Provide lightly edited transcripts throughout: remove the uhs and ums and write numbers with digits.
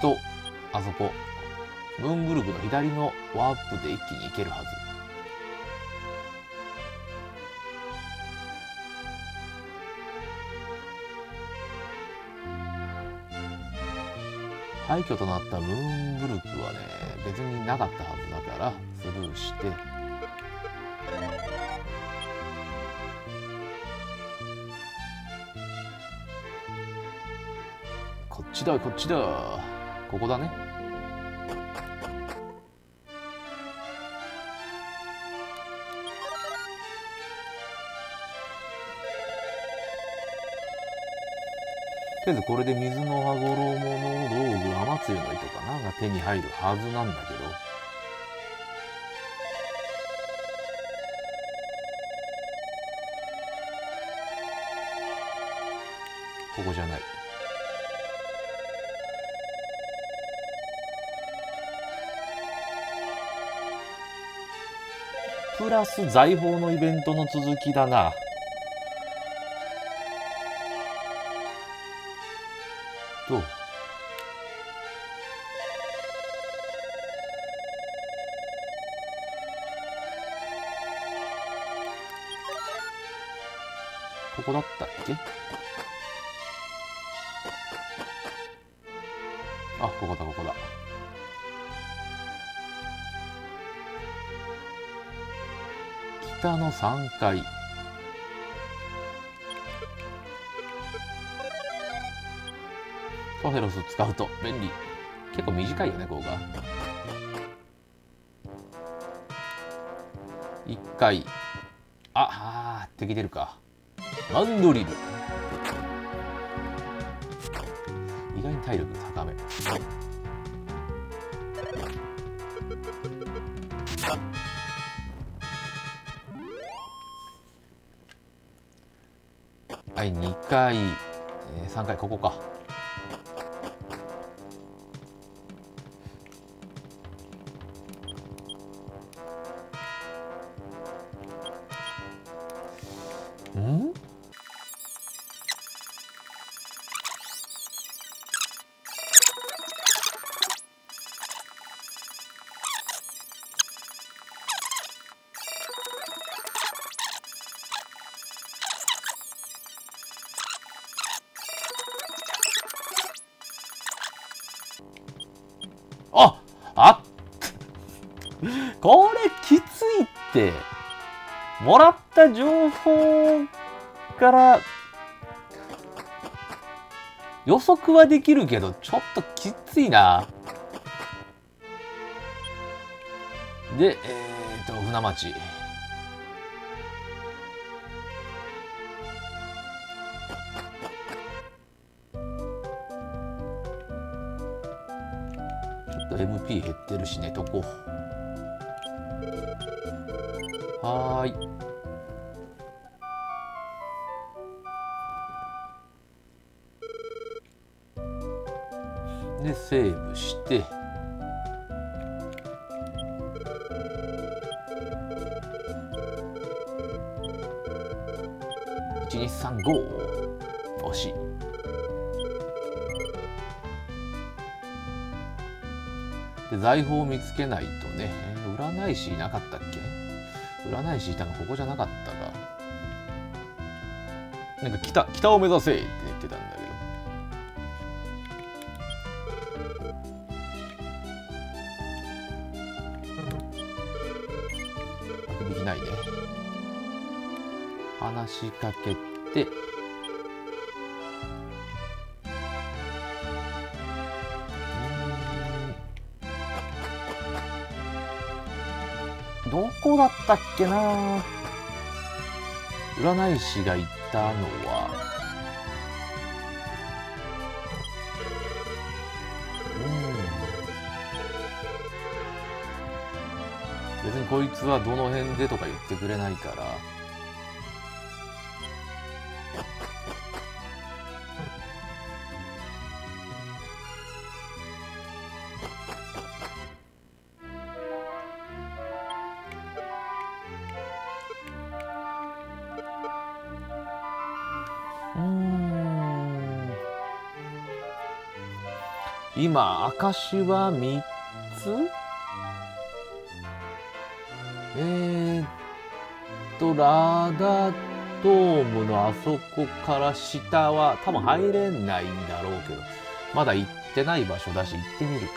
とあそこムーングルーブの左のワープで一気に行けるはず。廃墟となったムーンブルクはね、別になかったはずだからスルーして、こっちだこっちだ、ここだね。とりあえずこれで水の羽衣の道具、雨露の糸かなが手に入るはずなんだけど。ここじゃない。プラス財宝のイベントの続きだな。どう？ここだったっけ？あ、ここだここだ。北の3階、トヘロス使うと便利。結構短いよね、ここが。1階、あっ敵出るか。マンドリル、意外に体力高め。はい、2階、3階、ここか。これきついって。もらった情報から予測はできるけど、ちょっときついな。で船町、ちょっと MP 減ってるしね、とこはーい。でセーブして、12355、惜しい。で財宝を見つけないとね。占い師いなかったっけ？占い師いたのここじゃなかったか。なんか北を目指せって言ってたんだけど。できないね。話しかけて。どこだったっけな。占い師が言ったのは別にこいつはどの辺でとか言ってくれないから、今証は3つ？ラダドームのあそこから下は多分入れないんだろうけど、まだ行ってない場所だし行ってみるか。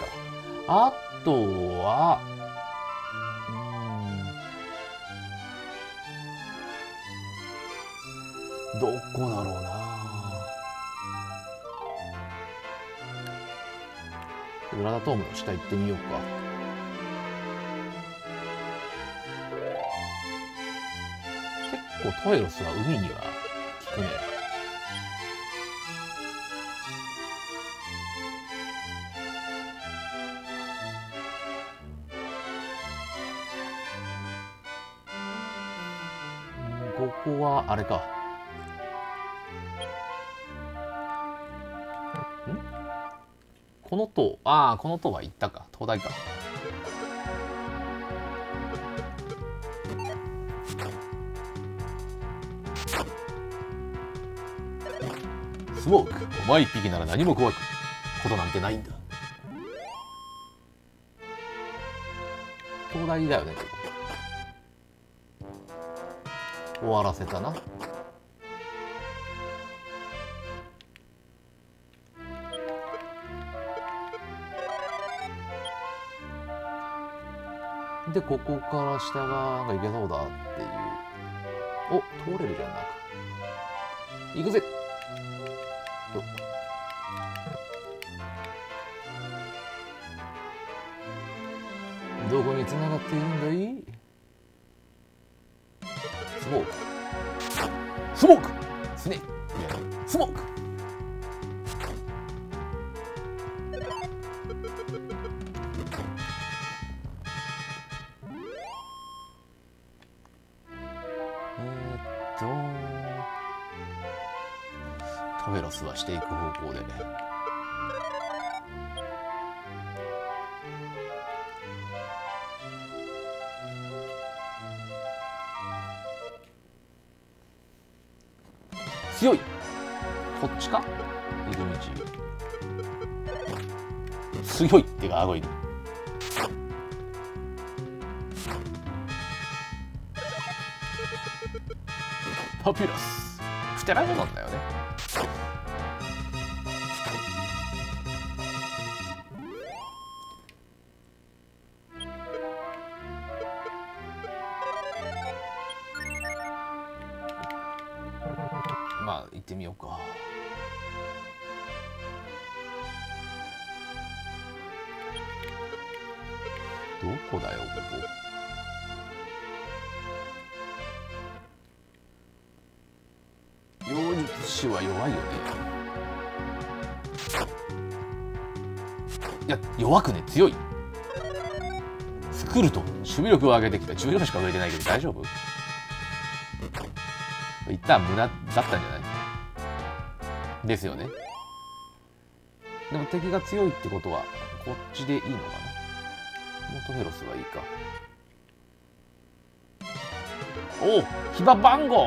あとは、どこだろうな。ラダドームの下行ってみようか。トエロスは海には効くね。ここはあれか。ん？この塔、ああ、この塔は行ったか。灯台か。スモーク、お前一匹なら何も怖くことなんてないんだ。灯台だよね。終わらせたな。でここから下がなんか行けそうだっていう。お、通れるじゃん。なんか行くぜ。どこに繋がっているんだい？スモーク、スモーク、スネーク、スモーク。トエロスはしていく方向でね。強い。こっちか？行く道。強いってか、あごい。パピュラス。プテラジョなんだよね。まあ行ってみようか。どこだよここ。妖術師は弱いよね。いや弱くね、強い。作ると守備力を上げてきた。重量しか増えてないけど大丈夫？一旦無駄だったんじゃないですよね。でも敵が強いってことはこっちでいいのかな。トヘロスはいいか。おお、ヒバ番号。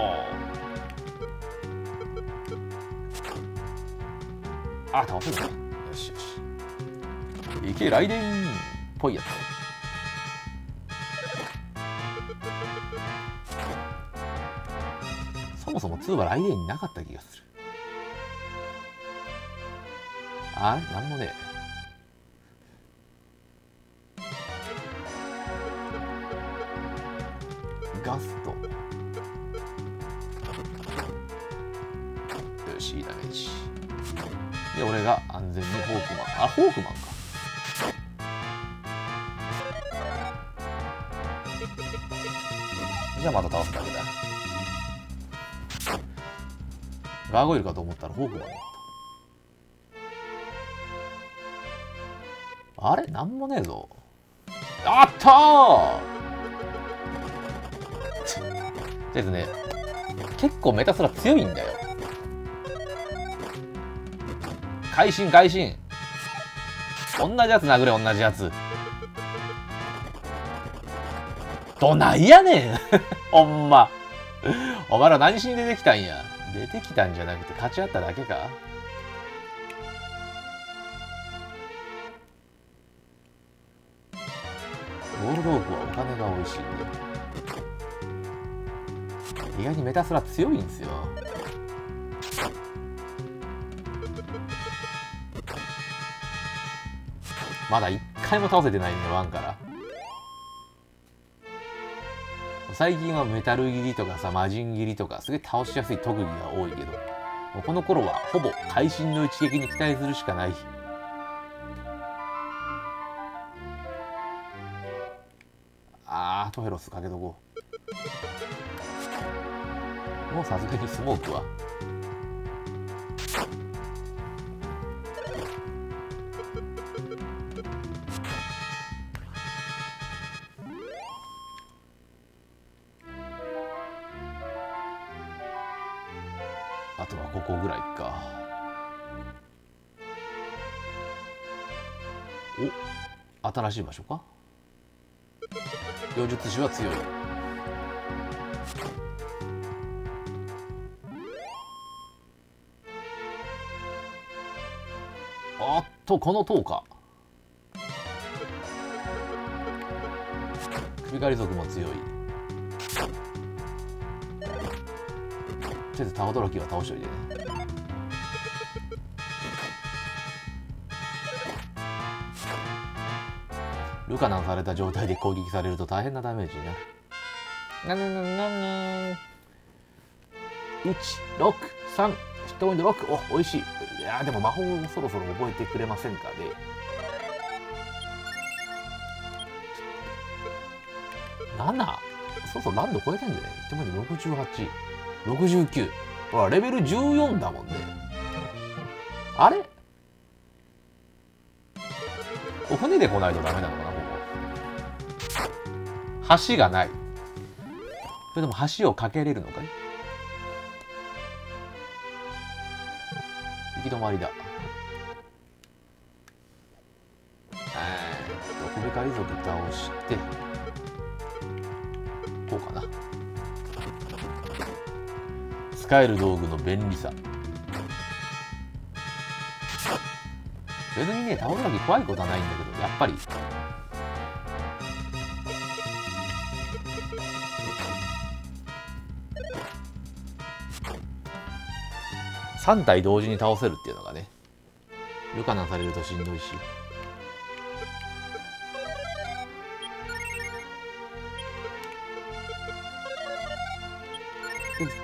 あ、倒せるね。よしよし。いけ、雷電っぽいやつ。そもそも2はライデンになかった気がする。あれなんもねえ。ガスト。よし、いいダメージ。で、俺が安全にホークマン。あ、ホークマンか。じゃあまた倒すだけだ。ガーゴイルかと思ったらホークマンだった。あれなんもねえぞ。あったーですね。結構メタスラ強いんだよ。会心会心。同じやつ殴れ、同じやつ。どないやねんほんまお前ら何しに出てきたんや。出てきたんじゃなくて勝ち合っただけか。ールドーフはお金が美味しいんで、意外にメタスラ強いんですよ。まだ1回も倒せてないんで、1から。最近はメタル切りとかさ、魔人切りとかすげえ倒しやすい特技が多いけど、もうこの頃はほぼ会心の一撃に期待するしかない。あー、トヘロスかけとこう。もうさすがにスモークはあとはここぐらいか。お、新しい場所か。妖術師は強い。あっと、この塔か。首狩り族も強い。とりあえずタオトロキは倒しておいてね。ルカナンされた状態で攻撃されると大変なダメージになる。ななななな 1,6,3 ヒットポイント6。お、おいしい。いやー、でも魔法をそろそろ覚えてくれませんかね。7、そうそう、ランド超えてんじゃない。ヒットポイント68、69。ほら、レベル14だもんね。あれ、お船で来ないとダメなのかな、ここ。橋がない。それでも橋を架けれるのかい。行き止まりだ。首狩り族倒して、こうかな。使える道具の便利さ。別にね、倒すだけ怖いことはないんだけど、やっぱり3体同時に倒せるっていうのがね、ルカナされるとしんどいし。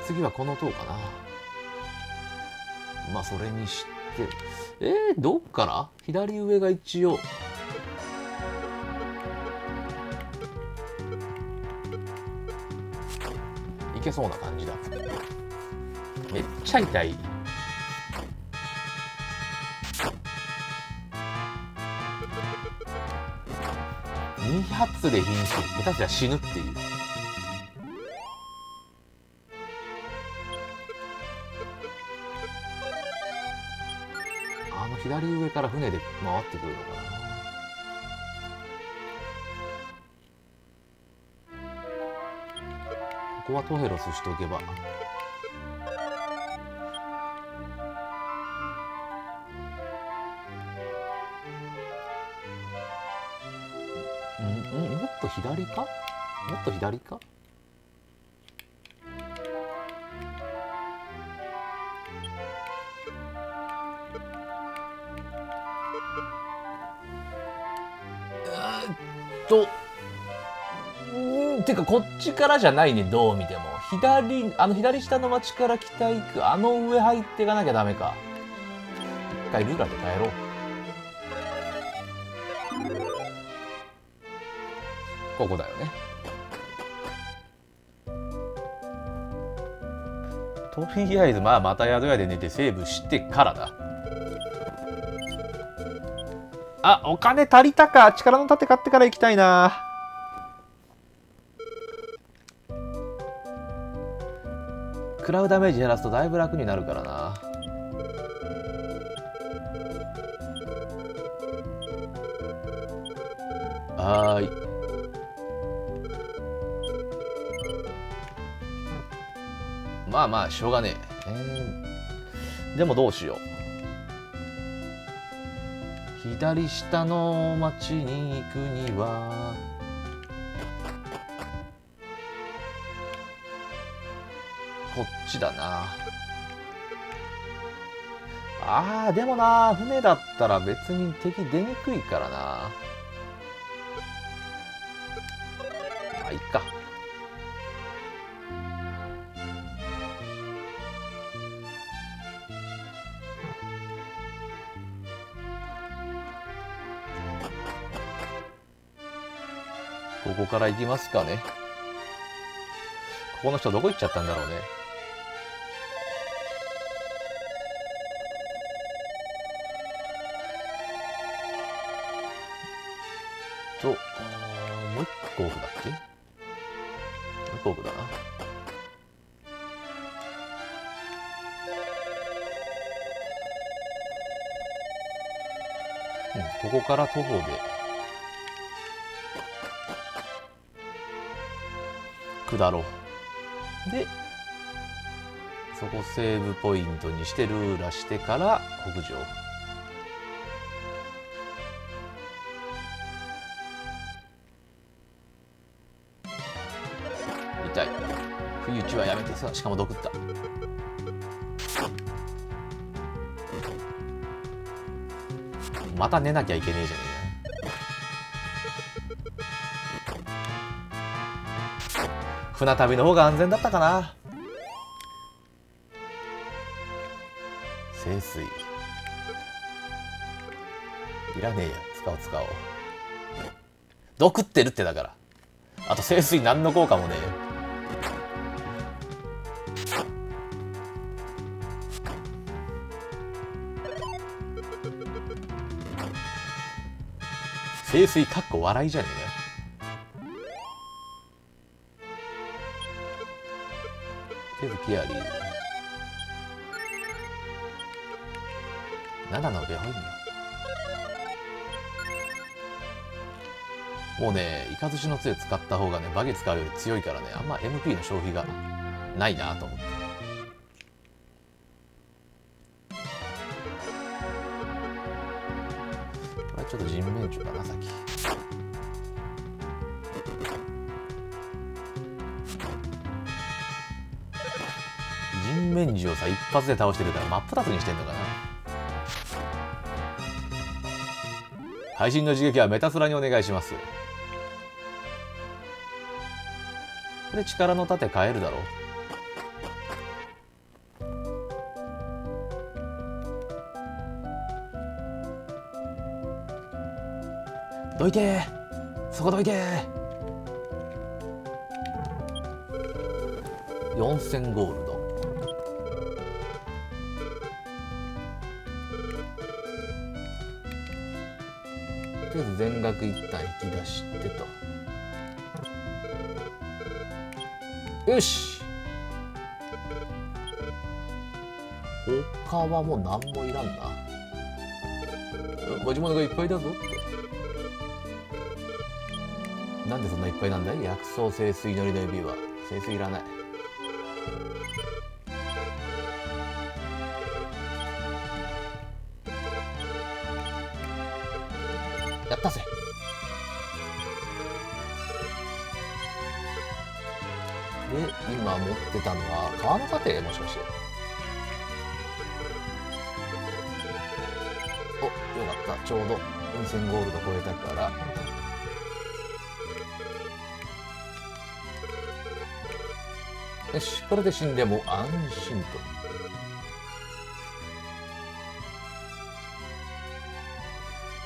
次はこの塔かな。まあそれにして、どっから？左上が一応いけそうな感じだ。めっちゃ痛い。2発で瀕死、下手したら死ぬっていう。左上から船で回ってくるのかな。ここはトヘロスしておけば。ん、もっと左か？もっと左か？てかこっちからじゃないね、どう見ても。左下の町から北行く、あの上入っていかなきゃダメか。一回ルーラーで帰ろう。ここだよね。とりあえずまあまた宿屋で寝てセーブしてからだ。あ、お金足りたか。力の盾買ってから行きたいな。食らうダメージ減らすとだいぶ楽になるからな。はーい。まあまあしょうがねえ。でもどうしよう。左下の町に行くにはこっちだな。あー、でもな、船だったら別に敵出にくいからな。まあ、いっか。ここから行きますかね。ここの人どこ行っちゃったんだろうね。もう一個奥だっけ？もう一個奥だな。うん、ここから徒歩で下ろう。で、そこセーブポイントにしてルーラしてから北上。痛い。不意打ちはやめてさ、しかも毒った。また寝なきゃいけねえじゃねえ。船旅の方が安全だったかな。清水いらねえや、使おう使おう。毒ってるって、だからあと清水何の効果もねえよ。清水かっこ笑いじゃねえか。キアリー7の上入んな。もうね、イカズチの杖使った方がね、バゲ使うより強いからね、あんま MP の消費がないなと思って。これはちょっと人命中かな。さっきメンジをさ一発で倒してるから真っ二つにしてんのかな。配信の刺激はメタスラにお願いします。これ力の盾変えるだろう。どいてー、そこどいてー。4000ゴールド。とりあえず全額一旦引き出してと。よし、他はもう何もいらんな。持ち物がいっぱいだぞ。なんでそんないっぱいなんだい。薬草、清水、のりの指輪。清水いらない。やったぜ。で、今持ってたのは川の盾、もしかして。お、よかった、ちょうど4000ゴールド超えたから。よし、これで死んでも安心と。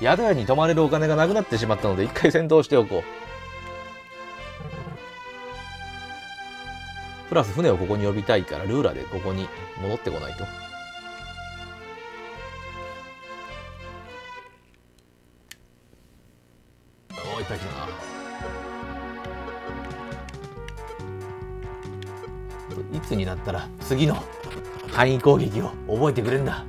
宿屋に泊まれるお金がなくなってしまったので一回戦闘しておこう。プラス船をここに呼びたいからルーラでここに戻ってこないと。おー、いっぱい来たな。いつになったら次の範囲攻撃を覚えてくれるんだ。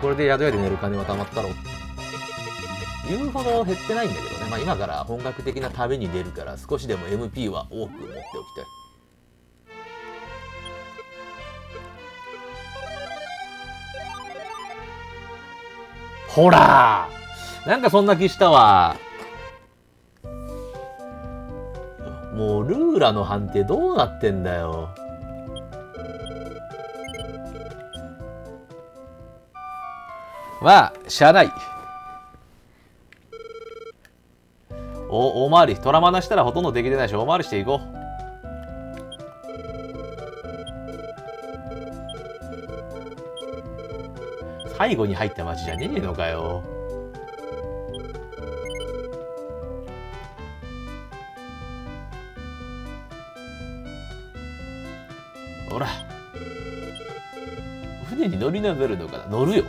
これで宿屋で寝る金は貯まったろ。言うほど減ってないんだけどね。まあ今から本格的な旅に出るから少しでも MP は多く持っておきたい。ほらー、なんかそんな気したわ。もうルーラの判定どうなってんだよ。まあしゃあない。大回り、トラマナしたらほとんどできてないし、大回りしていこう。背後に入った街じゃねえのかよ。ほら船に乗りながらのかな。乗るよ。